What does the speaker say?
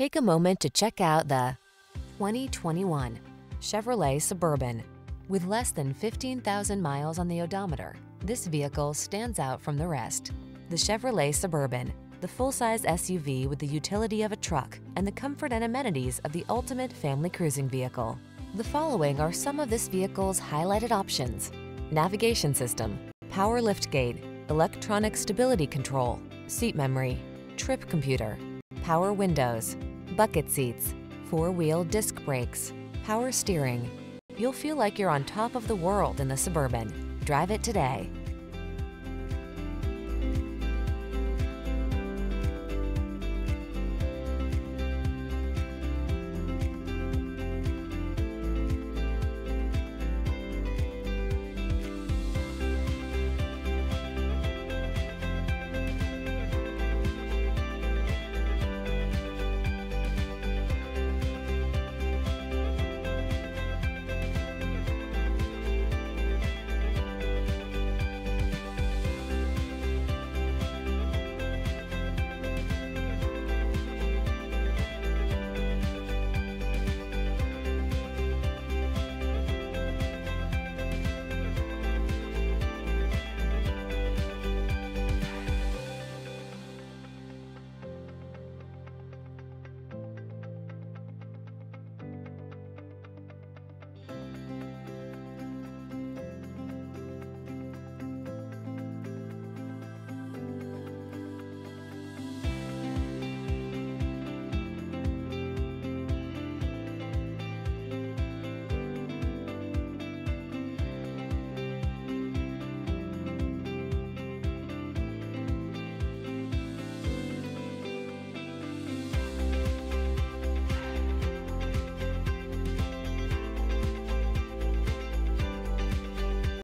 Take a moment to check out the 2021 Chevrolet Suburban. With less than 15,000 miles on the odometer, this vehicle stands out from the rest. The Chevrolet Suburban, the full-size SUV with the utility of a truck and the comfort and amenities of the ultimate family cruising vehicle. The following are some of this vehicle's highlighted options: navigation system, power liftgate, electronic stability control, seat memory, trip computer, power windows, bucket seats, four-wheel disc brakes, power steering. You'll feel like you're on top of the world in the Suburban. Drive it today.